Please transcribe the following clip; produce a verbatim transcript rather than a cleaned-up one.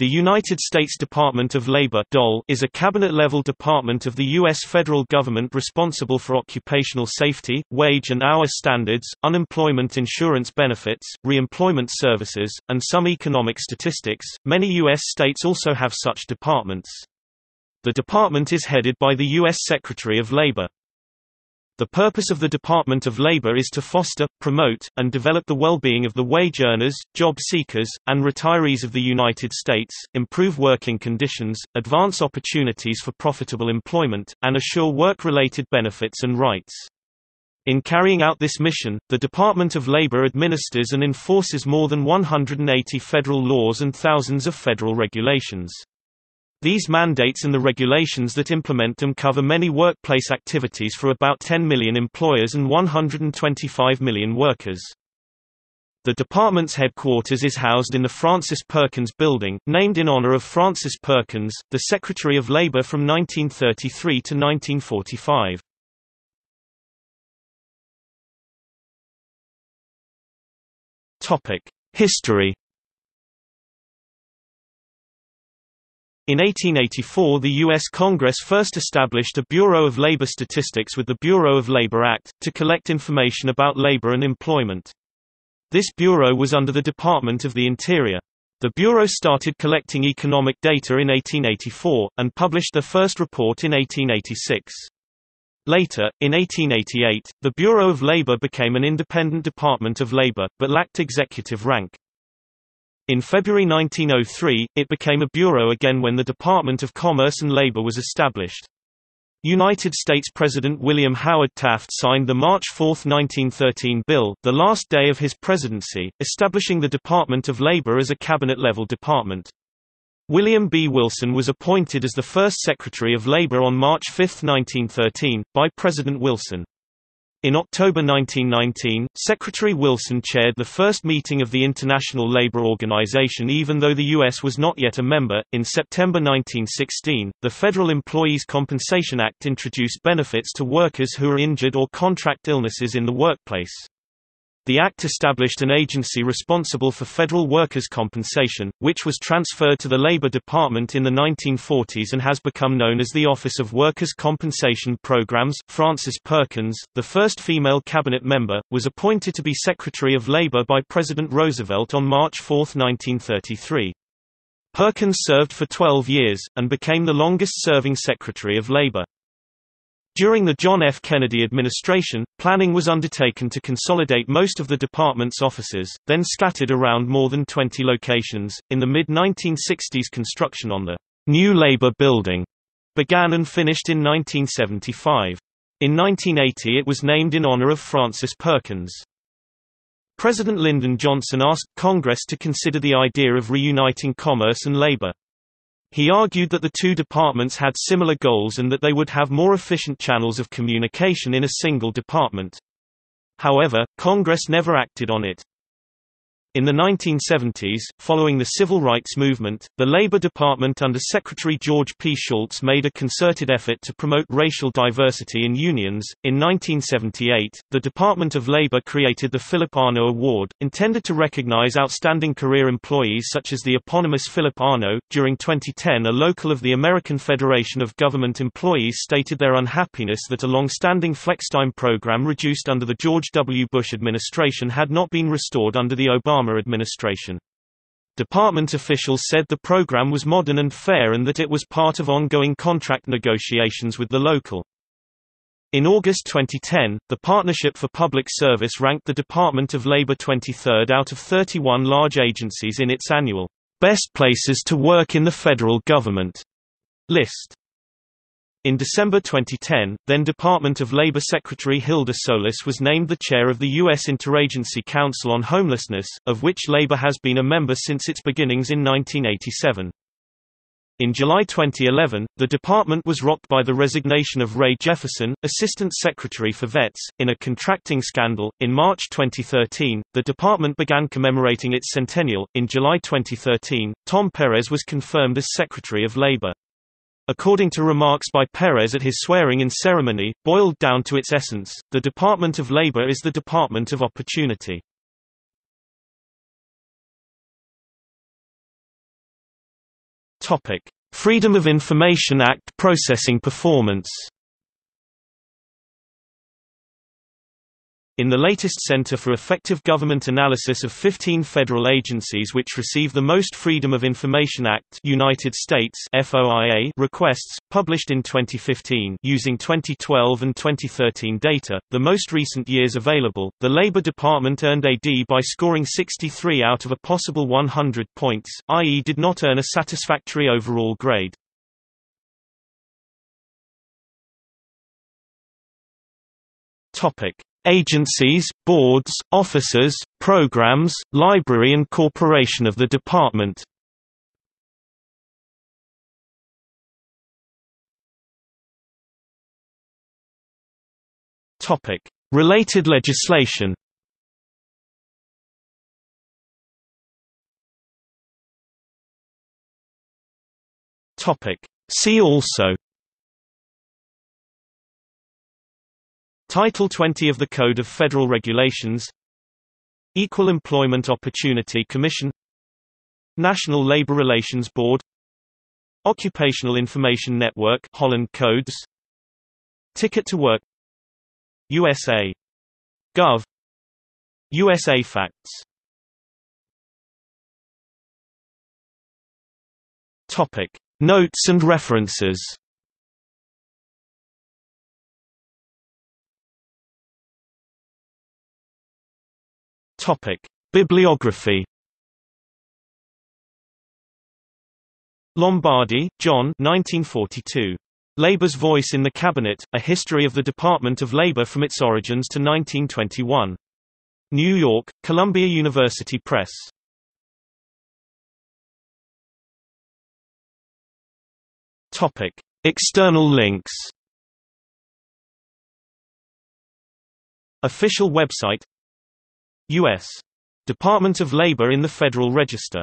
The United States Department of Labor is a cabinet-level department of the U S federal government responsible for occupational safety, wage and hour standards, unemployment insurance benefits, re-employment services, and some economic statistics. Many U S states also have such departments. The department is headed by the U S Secretary of Labor. The purpose of the Department of Labor is to foster, promote, and develop the well-being of the wage earners, job seekers, and retirees of the United States, improve working conditions, advance opportunities for profitable employment, and assure work-related benefits and rights. In carrying out this mission, the Department of Labor administers and enforces more than one hundred eighty federal laws and thousands of federal regulations. These mandates and the regulations that implement them cover many workplace activities for about ten million employers and one hundred twenty-five million workers. The department's headquarters is housed in the Frances Perkins Building, named in honor of Frances Perkins, the Secretary of Labor from nineteen thirty-three to nineteen forty-five. Topic: History. In eighteen eighty-four, the U S Congress first established a Bureau of Labor Statistics with the Bureau of Labor Act, to collect information about labor and employment. This bureau was under the Department of the Interior. The bureau started collecting economic data in eighteen eighty-four, and published their first report in eighteen eighty-six. Later, in eighteen eighty-eight, the Bureau of Labor became an independent Department of Labor, but lacked executive rank. In February nineteen oh three, it became a bureau again when the Department of Commerce and Labor was established. United States President William Howard Taft signed the March fourth, nineteen thirteen bill, the last day of his presidency, establishing the Department of Labor as a cabinet-level department. William B. Wilson was appointed as the first Secretary of Labor on March fifth, nineteen thirteen, by President Wilson. In October nineteen nineteen, Secretary Wilson chaired the first meeting of the International Labor Organization even though the U S was not yet a member. In September nineteen sixteen, the Federal Employees Compensation Act introduced benefits to workers who are injured or contract illnesses in the workplace. The act established an agency responsible for federal workers' compensation, which was transferred to the Labor Department in the nineteen forties and has become known as the Office of Workers' Compensation Programs. Frances Perkins, the first female cabinet member, was appointed to be Secretary of Labor by President Roosevelt on March fourth, nineteen thirty-three. Perkins served for twelve years, and became the longest-serving Secretary of Labor. During the John F. Kennedy administration, planning was undertaken to consolidate most of the department's offices, then scattered around more than twenty locations. In the mid nineteen sixties, construction on the New Labor Building began and finished in nineteen seventy-five. In nineteen eighty, it was named in honor of Frances Perkins. President Lyndon Johnson asked Congress to consider the idea of reuniting commerce and labor. He argued that the two departments had similar goals and that they would have more efficient channels of communication in a single department. However, Congress never acted on it. In the nineteen seventies, following the Civil Rights Movement, the Labor Department under Secretary George P. Schultz made a concerted effort to promote racial diversity in unions. In nineteen seventy-eight, the Department of Labor created the Philip Arnold Award, intended to recognize outstanding career employees such as the eponymous Philip Arnold. During twenty ten, a local of the American Federation of Government Employees stated their unhappiness that a long-standing flextime program reduced under the George W. Bush administration had not been restored under the Obama administration. Department officials said the program was modern and fair and that it was part of ongoing contract negotiations with the local. In August twenty ten, the Partnership for Public Service ranked the Department of Labor twenty-third out of thirty-one large agencies in its annual Best Places to Work in the Federal Government list. In December twenty ten, then Department of Labor Secretary Hilda Solis was named the chair of the U S Interagency Council on Homelessness, of which Labor has been a member since its beginnings in nineteen eighty-seven. In July twenty eleven, the department was rocked by the resignation of Ray Jefferson, Assistant Secretary for Vets, in a contracting scandal. In March twenty thirteen, the department began commemorating its centennial. In July twenty thirteen, Tom Perez was confirmed as Secretary of Labor. According to remarks by Perez at his swearing-in ceremony, boiled down to its essence, the Department of Labor is the Department of Opportunity. Topic: Freedom of Information Act processing performance. In the latest Center for Effective Government analysis of fifteen federal agencies which receive the most Freedom of Information Act United States (F O I A) requests, published in twenty fifteen using twenty twelve and twenty thirteen data, the most recent years available, the Labor Department earned a D by scoring sixty-three out of a possible one hundred points, that is did not earn a satisfactory overall grade. Agencies, boards, officers, programs, library and corporation of the department. Topic: Related legislation. Topic: See also Title twenty of the Code of Federal Regulations, Equal Employment Opportunity Commission, National Labor Relations Board, Occupational Information Network Holland Codes, Ticket to Work, U S A dot gov, U S A Facts. Topic: Notes and references. Topic: Bibliography. Lombardi, John. nineteen forty-two. Labor's Voice in the Cabinet: A History of the Department of Labor from its Origins to nineteen twenty-one. New York: Columbia University Press. Topic: External links. Official website: U S Department of Labor in the Federal Register.